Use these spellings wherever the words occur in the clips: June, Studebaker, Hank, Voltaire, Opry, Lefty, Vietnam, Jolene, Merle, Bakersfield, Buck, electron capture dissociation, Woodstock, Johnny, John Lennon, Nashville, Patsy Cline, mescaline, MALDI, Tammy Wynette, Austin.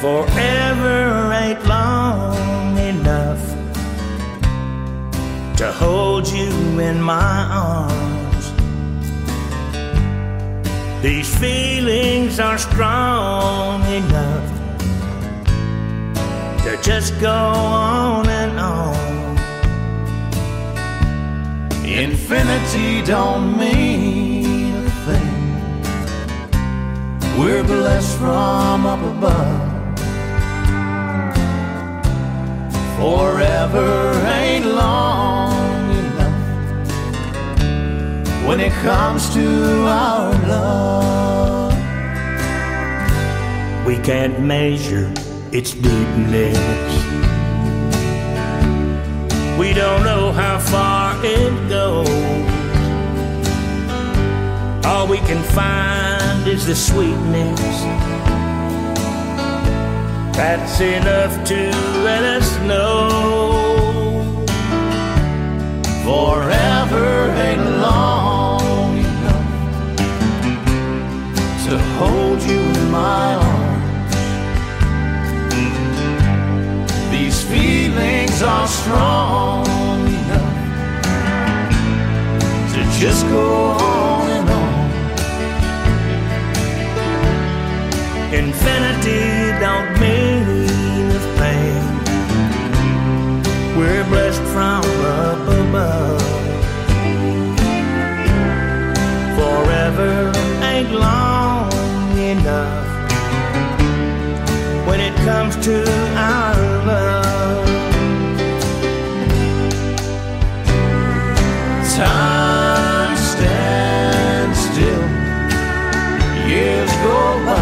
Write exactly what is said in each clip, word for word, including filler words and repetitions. Forever ain't long enough to hold you in my arms. These feelings are strong enough to just go on and on. Infinity don't mean a thing. We're blessed from up above. Forever ain't long enough when it comes to our love. We can't measure its deepness. We don't know how far it goes. All we can find is the sweetness that's enough to let us know. Forever ain't long enough to hold you in my arms. These feelings are strong enough to just go on and on. Infinity don't mean we're blessed from up above. Forever ain't long enough when it comes to our love. Time stands still, years go by.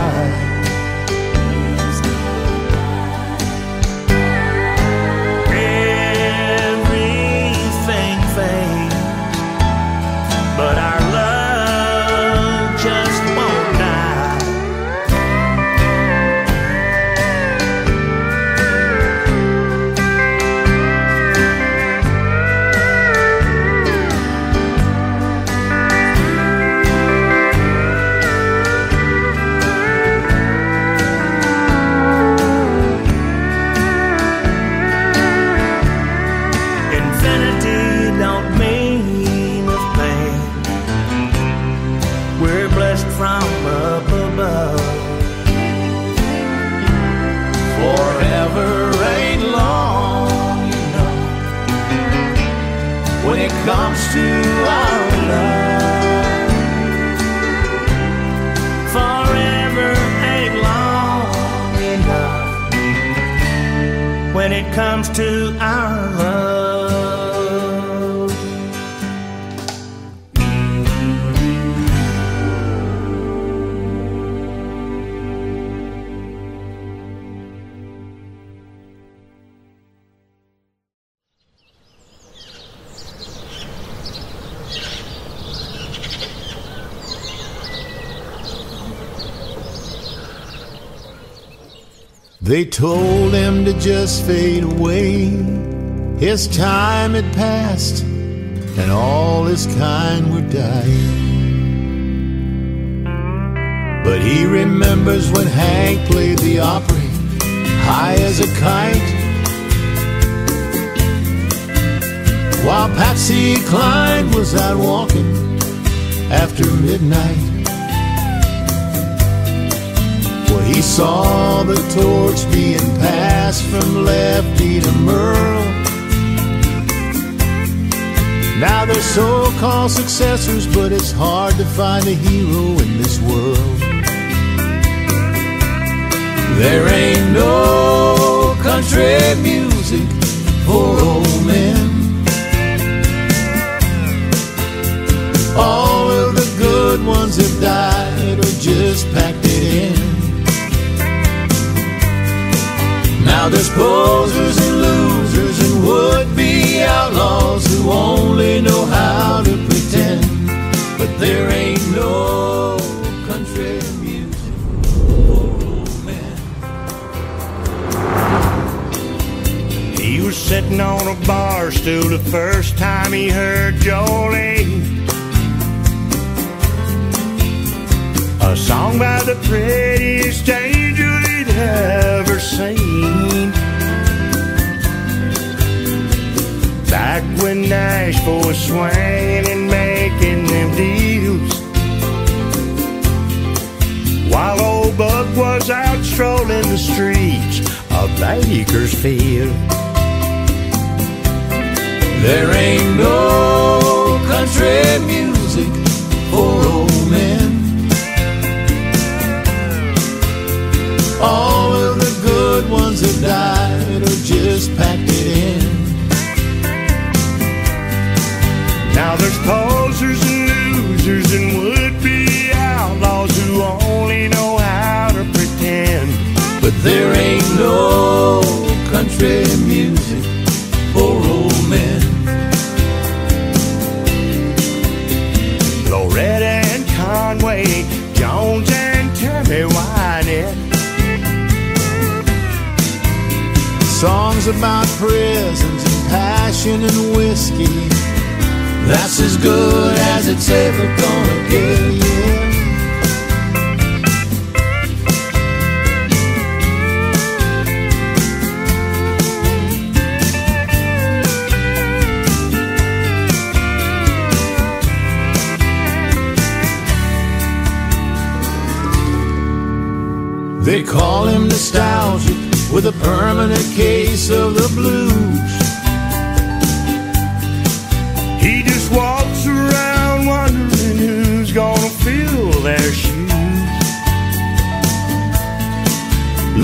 Comes to our love. Forever ain't long enough when it comes to our love. They told him to just fade away. His time had passed, and all his kind were dying. But he remembers when Hank played the Opry, high as a kite, while Patsy Cline was out walking after midnight. He saw the torch being passed from Lefty to Merle. Now they're so-called successors, but it's hard to find a hero in this world. There ain't no country music for old men. All of the good ones have died or just packed it in. Now there's posers and losers and would-be outlaws who only know how to pretend, but there ain't no country music for old men. He was sitting on a bar stool the first time he heard Jolene, a song by the prettiest angel he'd ever ever seen. Back when Nashville was swinging and making them deals, while old Buck was out strolling the streets of Bakersfield. There ain't no country music for old men. All of the good ones have died or just packed it in. Now there's posers and losers and would-be outlaws who only know how to pretend. But there ain't no country music for old men. Loretta and Conway, Jones and Tammy Wynette. Songs about prisons and passion and whiskey, that's as good as it's ever gonna get, yeah. They call him nostalgic with a permanent case of the blues. He just walks around wondering who's gonna fill their shoes.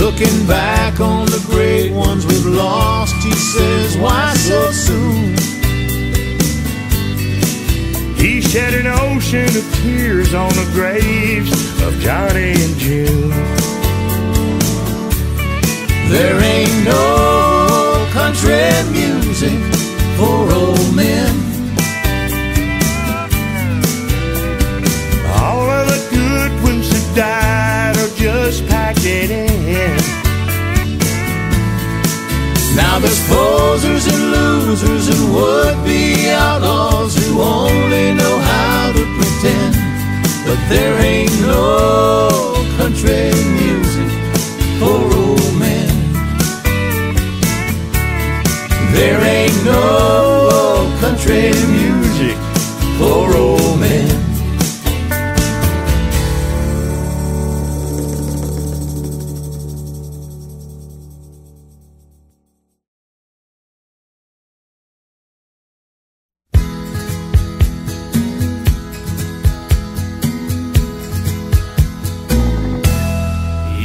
Looking back on the great ones we've lost, he says, why so soon? He shed an ocean of tears on the graves of Johnny and June. There ain't no country music for old men. All of the good ones that died are just packed it in. Now there's posers and losers and would-be outlaws who only know how to pretend. But there ain't no country music for old men. There ain't no country music for old men.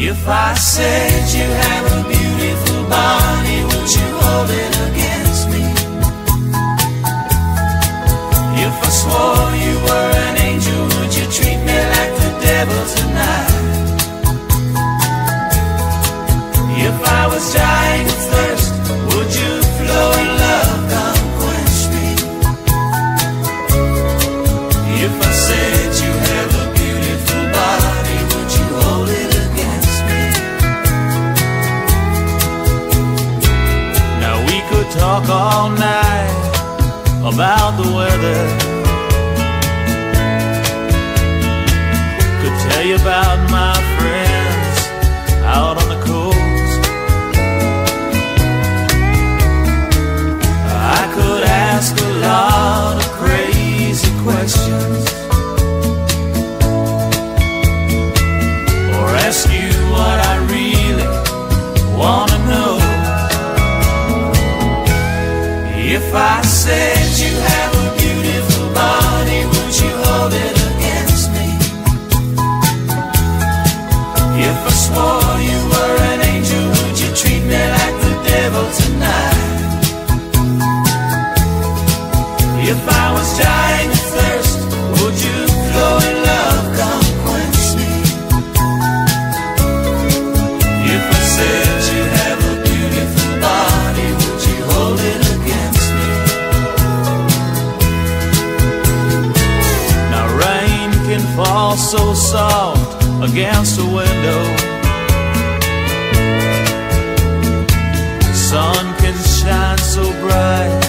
If I said you have a beautiful body, would you hold it up? If I swore you were an angel, would you treat me like the devil tonight? If I was dying of thirst, would you flow in love, come quench me? If I said you have a beautiful body, would you hold it against me? Now we could talk all night about the weather, could tell you about my friends out on the coast. I could ask a lot of crazy questions, or ask you what I really want to know. If I said you have a beautiful body, would you hold it against me? If I swore you were an angel, would you treat me like the devil tonight? If I was dying of thirst, would you flow in love, come quench me? If I said you have a beautiful body, would you hold it against me? Fall so soft against the window, the sun can shine so bright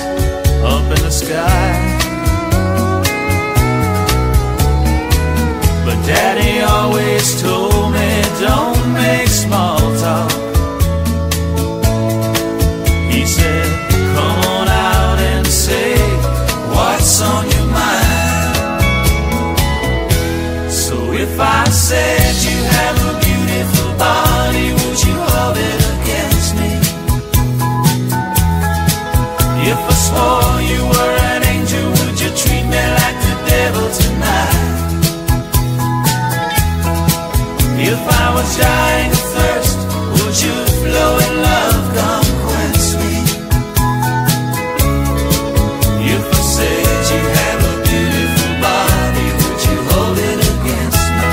up in the sky. But Daddy always told me, don't make small talk. swore you were an angel, would you treat me like the devil tonight? If I was dying of thirst, would you flow in love, come quench me? If I said you had a beautiful body, would you hold it against me?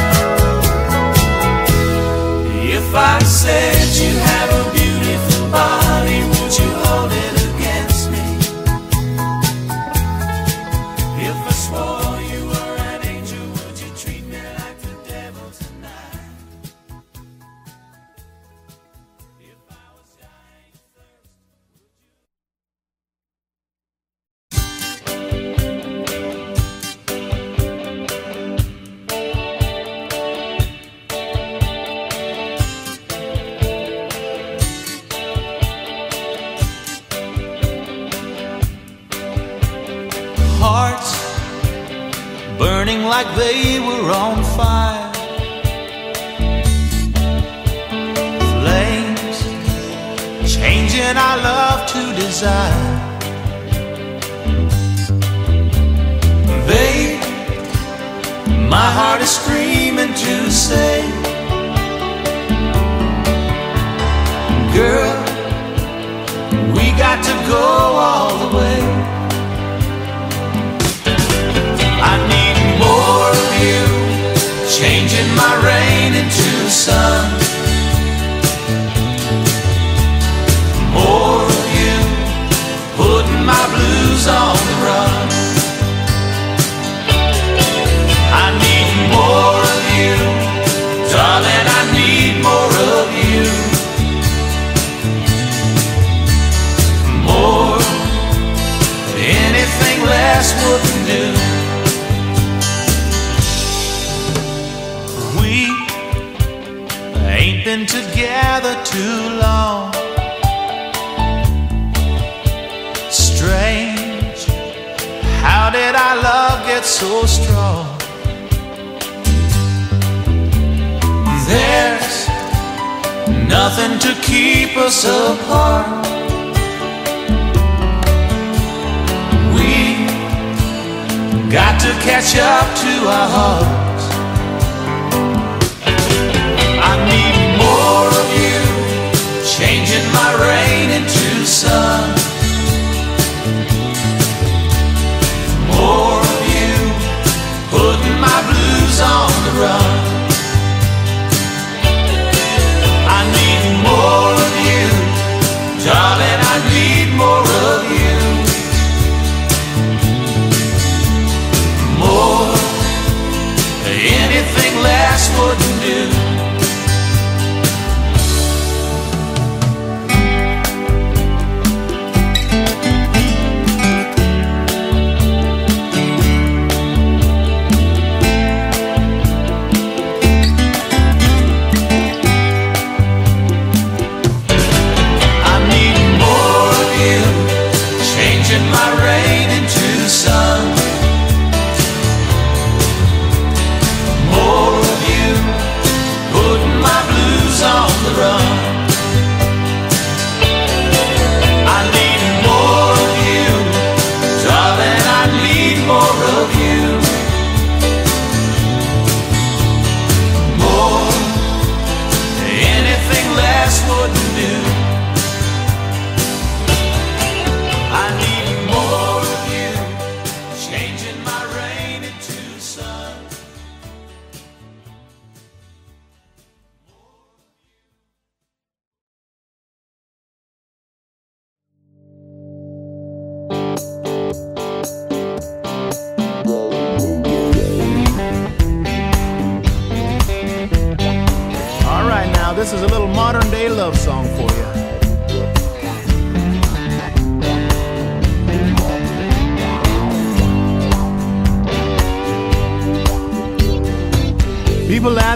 If I said you have a beautiful body, would you hold it against me? If I swore you were an angel, would you treat me like the devil tonight? If I was dying of thirst, would you? Hearts burning like they were on fire, flames changing our love to desire. Babe, my heart is screaming to say, girl, we got to go all the way. I need more of you, changing my rain into sun. More of you, putting my blues on the run. I need more of you, darling, I need more of you. More, anything less wouldn't do. Ain't been together too long. Strange, how did our love get so strong? There's nothing to keep us apart. We got to catch up to our heart. I need more of you, changing my rain into sun. More of you, putting my blues on the run. I need more of you, darling, I need more of you. More, anything less wouldn't do.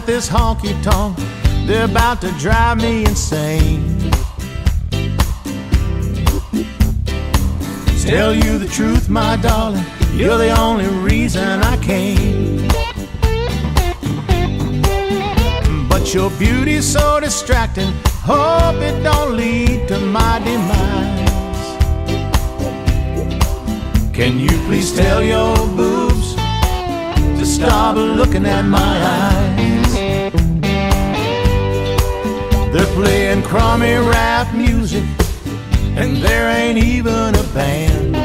This honky-tonk, they're about to drive me insane. Tell you the truth, my darling, you're the only reason I came. But your beauty's so distracting, hope it don't lead to my demise. Can you please tell your boobs to stop looking at my eyes? They're playing crummy rap music, and there ain't even a band.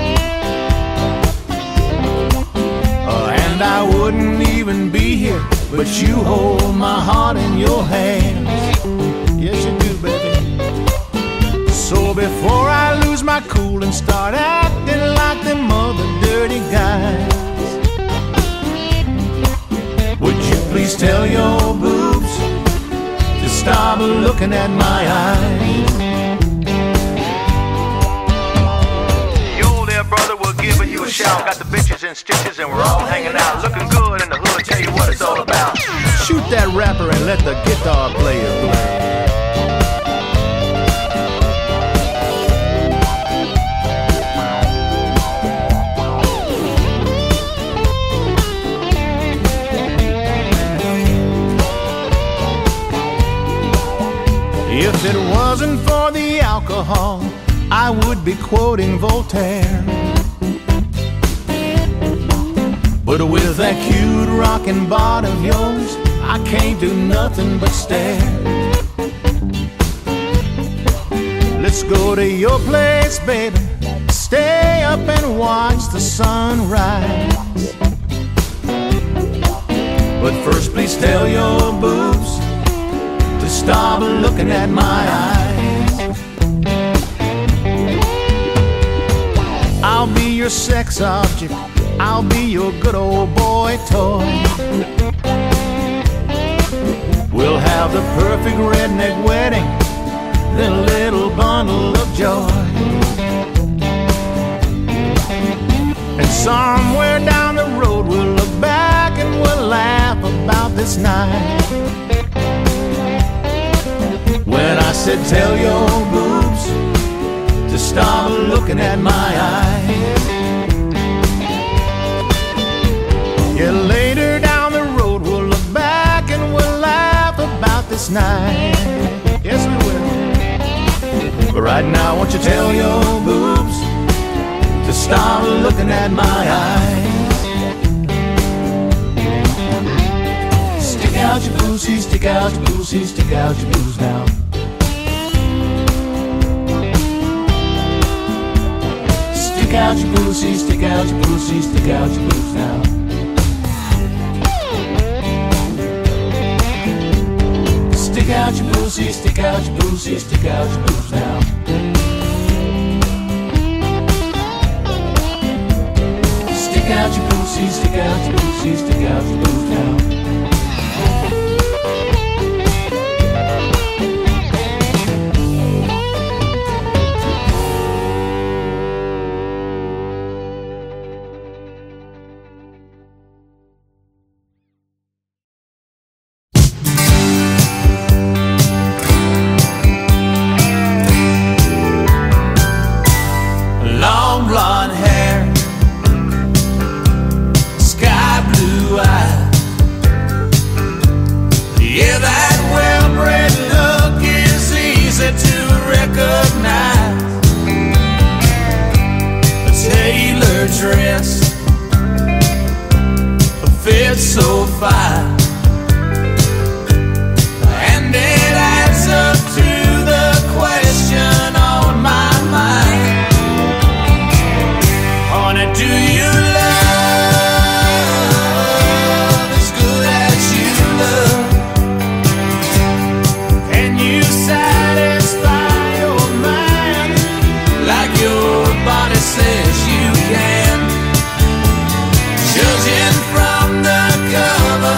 Uh, and I wouldn't even be here, but you hold my heart in your hands. Yes, you do, baby. So before I lose my cool and start acting like them other dirty guys, would you please tell your boobs to stop looking at my eyes? Giving you a shout, got the bitches in stitches and we're all hanging out, looking good in the hood, tell you what it's all about. Shoot that rapper and let the guitar player play. If it wasn't for the alcohol, I would be quoting Voltaire. But with that cute rockin' bod of yours, I can't do nothing but stare. Let's go to your place, baby, stay up and watch the sunrise. But first please tell your boobs to stop looking at my eyes. I'll be your sex object, I'll be your good old boy toy. We'll have the perfect redneck wedding, then a little bundle of joy. And somewhere down the road we'll look back and we'll laugh about this night. When I said tell your boobs to stop looking at my eyes. Yeah, later down the road we'll look back and we'll laugh about this night. Yes, we will. But right now, won't you tell your boobs to stop looking at my eyes? Stick out your boosies, stick out your boosies, stick out your boos now. Stick out your boosies, stick out your boosies, stick out your boos now. Stick out your boosies, stick out your boosies, stick out your boobs now. Stick out your boosies, stick out your boosies, stick out your boobs says you can. Children from the cover,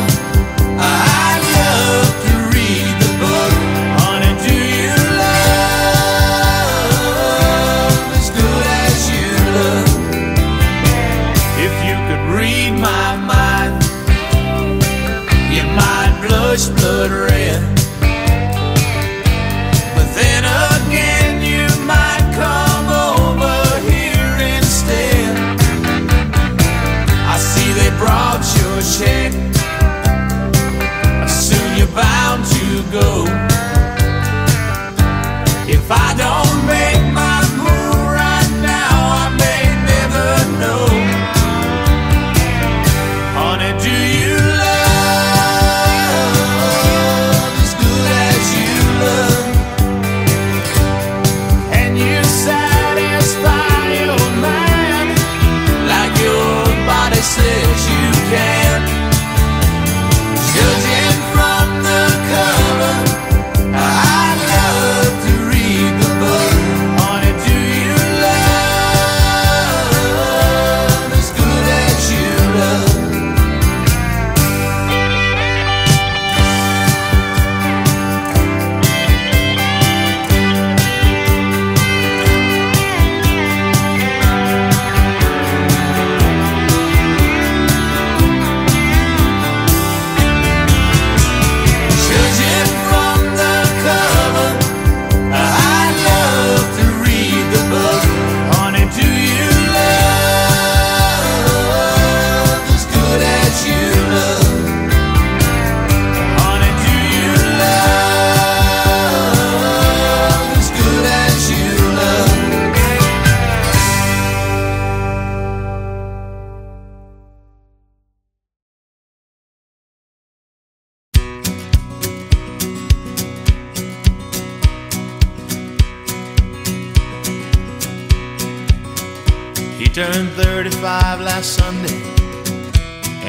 turned thirty-five last Sunday,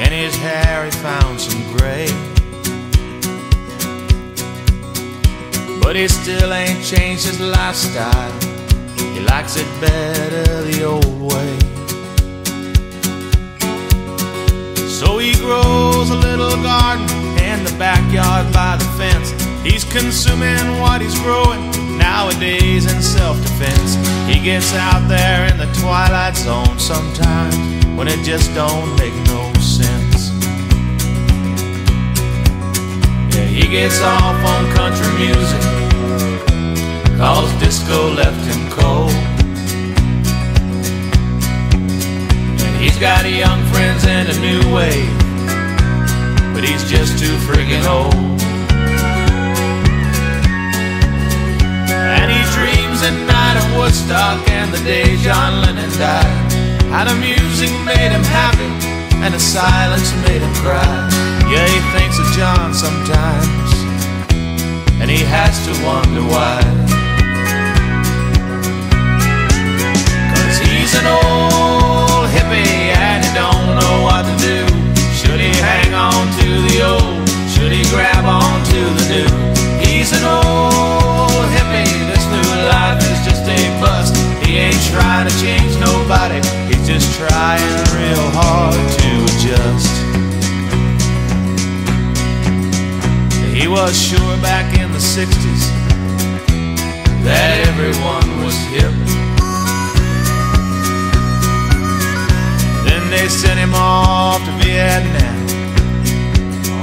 and his hair he found some gray. But he still ain't changed his lifestyle. He likes it better the old way. So he grows a little garden in the backyard by the fence. He's consuming what he's growing nowadays in self-defense. He gets out there in the twilight zone sometimes when it just don't make no sense. Yeah, he gets off on country music, cause disco left him cold. And he's got young friends in a new wave, but he's just too friggin' old. And he dreams at night of Woodstock and the day John Lennon died. How the music made him happy and the silence made him cry. Yeah, he thinks of John sometimes, and he has to wonder why. Cause he's an old hippie and he don't know what to do. Should he hang on to the old? Should he grab on to the new? He's an old hippie. This new life is just a bust. He ain't trying to change nobody. He's just trying real hard to adjust. He was sure back in the sixties that everyone was hip. Then they sent him off to Vietnam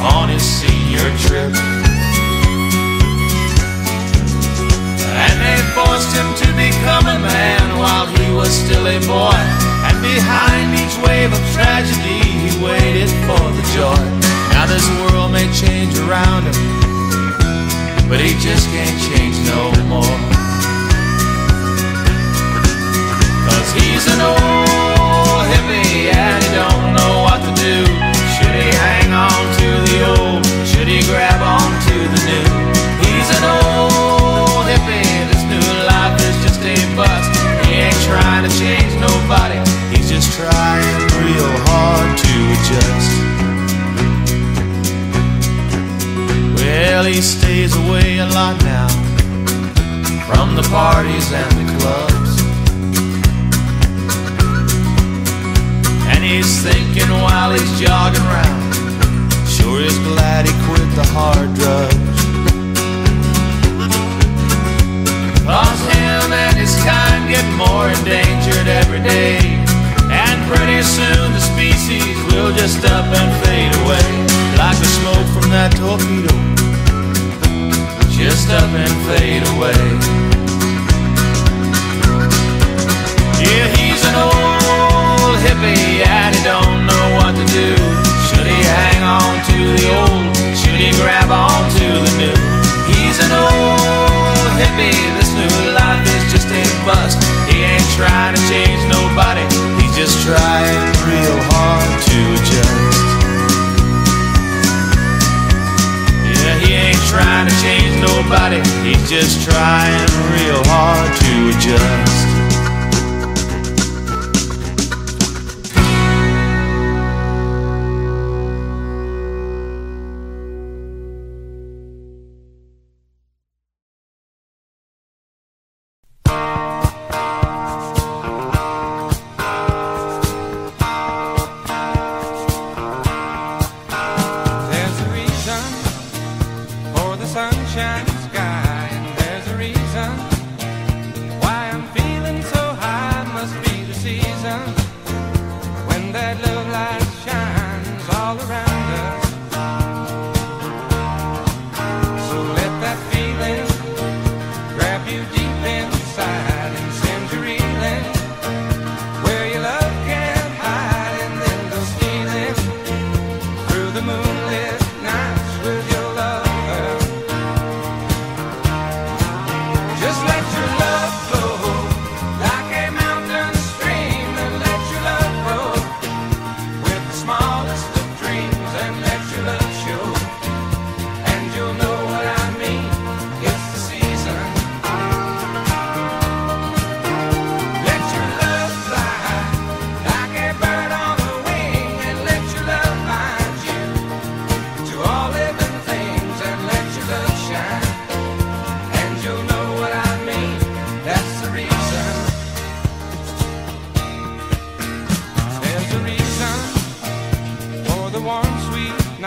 on his senior trip. And they forced him to become a man while he was still a boy. And behind each wave of tragedy, he waited for the joy. Now this world may change around him, but he just can't change no more. Cause he's an old hippie and he don't know what to do. Should he hang on to the old? Should he grab on to the new? He's an old hippie. This new life is just a bust. He ain't trying to change nobody. He's just trying real hard to adjust. Well, he stays away a lot now from the parties and the clubs. And he's thinking while he's jogging around, sure is glad he quit the hard drugs. Cause him and his kind get more endangered every day, and pretty soon the species will just up and fade away, like the smoke from that torpedo, just up and fade away. Yeah, he's an old hippie and he don't know what to do. Should he hang on to the old? Should he grab on to the new? He's an old hippie, this new life is just a bust. He ain't trying to change nobody, he's just trying real hard to adjust. He ain't trying to change nobody, he's just trying real hard to adjust. Dream.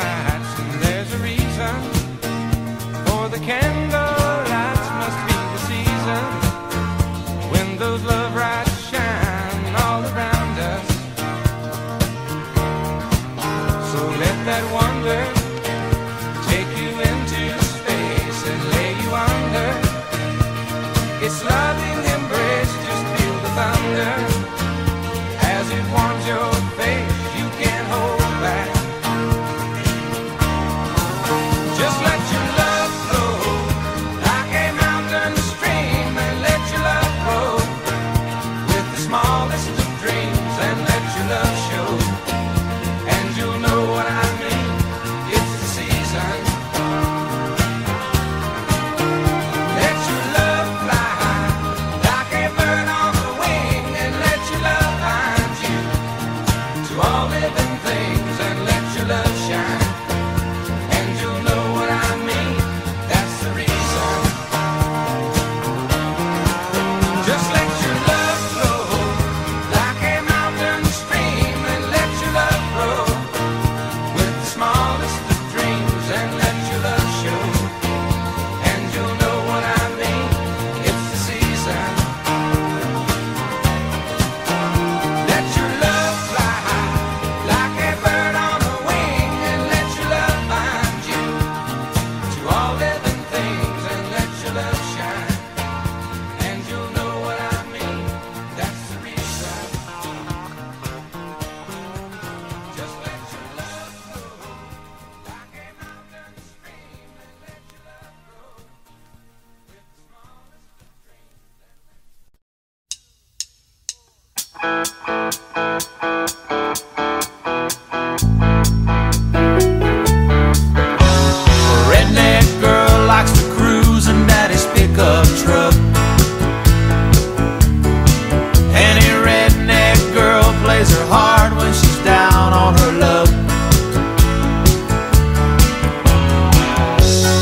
nights, and there's a reason for the candle lights. Must be the season when those love lights shine all around us. So let that wonder take you into space and lay you under. It's loving embrace, just feel the thunder as it warms your face. You can't hold back. Give me,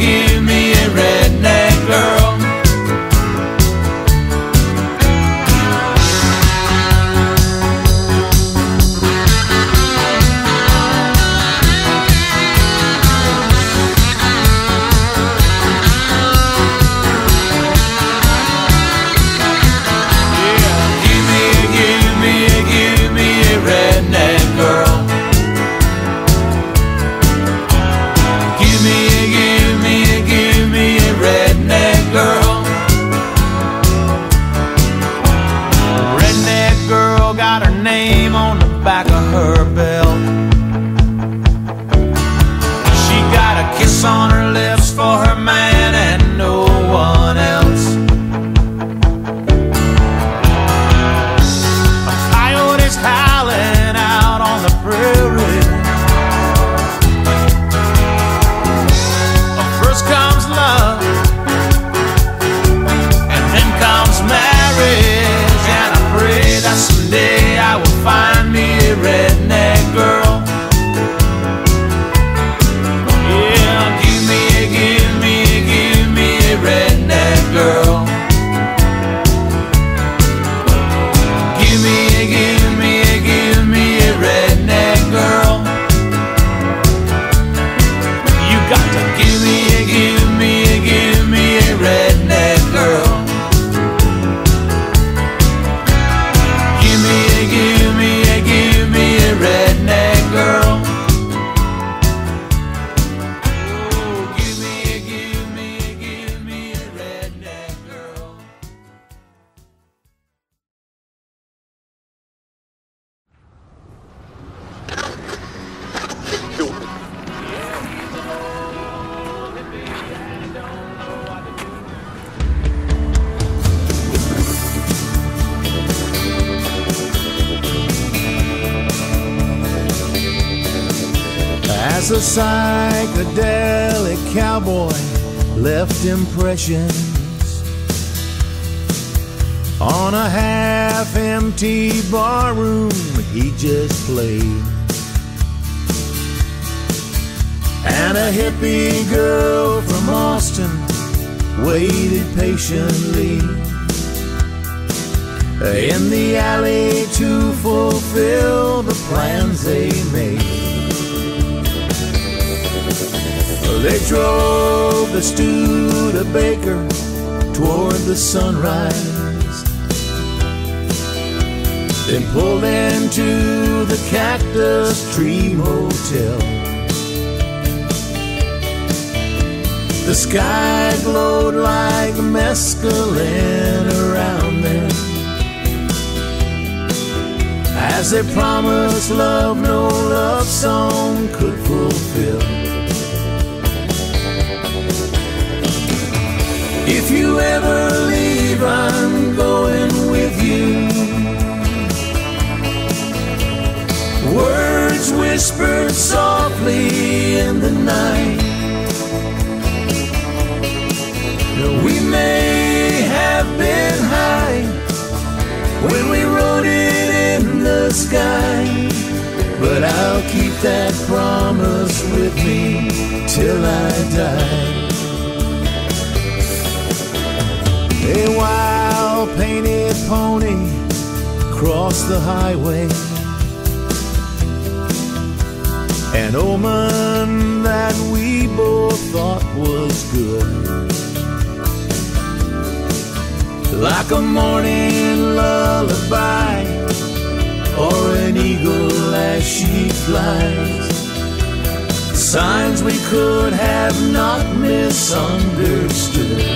give me, As a psychedelic cowboy left impressions on a half-empty bar room, he just played. And a hippie girl from Austin waited patiently in the alley to fulfill the plans they made. They drove the Studebaker toward the sunrise, then pulled into the Cactus Tree Motel. The sky glowed like mescaline around them as they promised love no love song could fulfill. If you ever leave, I'm going with you. Words whispered softly in the night. We may have been high when we wrote it in the sky, but I'll keep that promise with me till I die. A wild painted pony crossed the highway, an omen that we both thought was good, like a morning lullaby or an eagle as she flies. Signs we could have not misunderstood.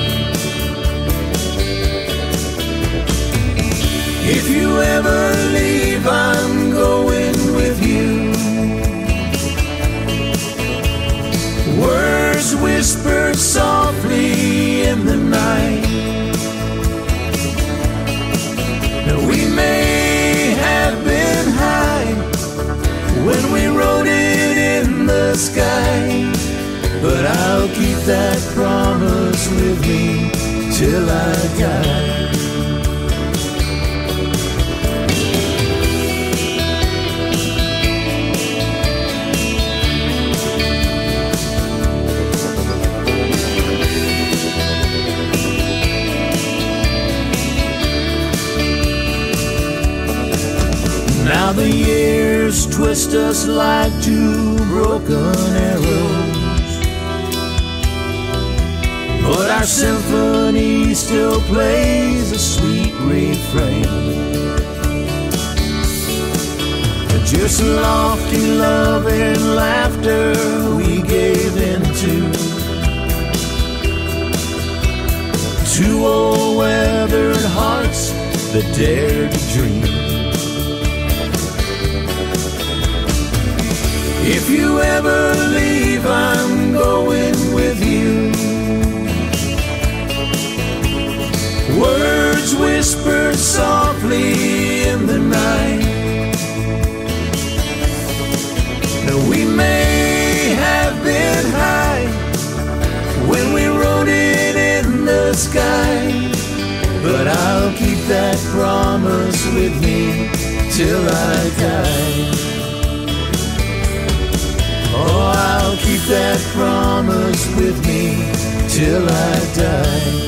If you ever leave, I'm going with you. Words whispered softly in the night. We may have been high when we wrote it in the sky, but I'll keep that promise with me till I die. Now the years twist us like two broken arrows, but our symphony still plays a sweet refrain. Just lofty love and laughter we gave into, two old weathered hearts that dared to dream. If you ever leave, I'm going with you. Words whispered softly in the night. Now we may have been high when we wrote it in the sky, but I'll keep that promise with me till I die. Oh, I'll keep that promise with me till I die.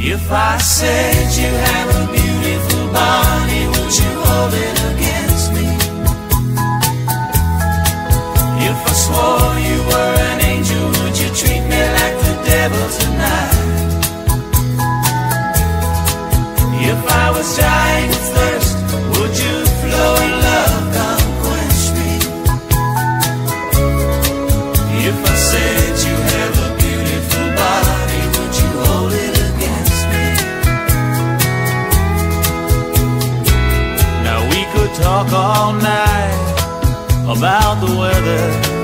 If I said you have a beautiful body, would you hold it against me? If I swore you were an angel, would you treat me like the devil tonight? If I was dying of thirst, would you flow in love, come quench me? If I said you have a beautiful body, would you hold it? Talk all night about the weather.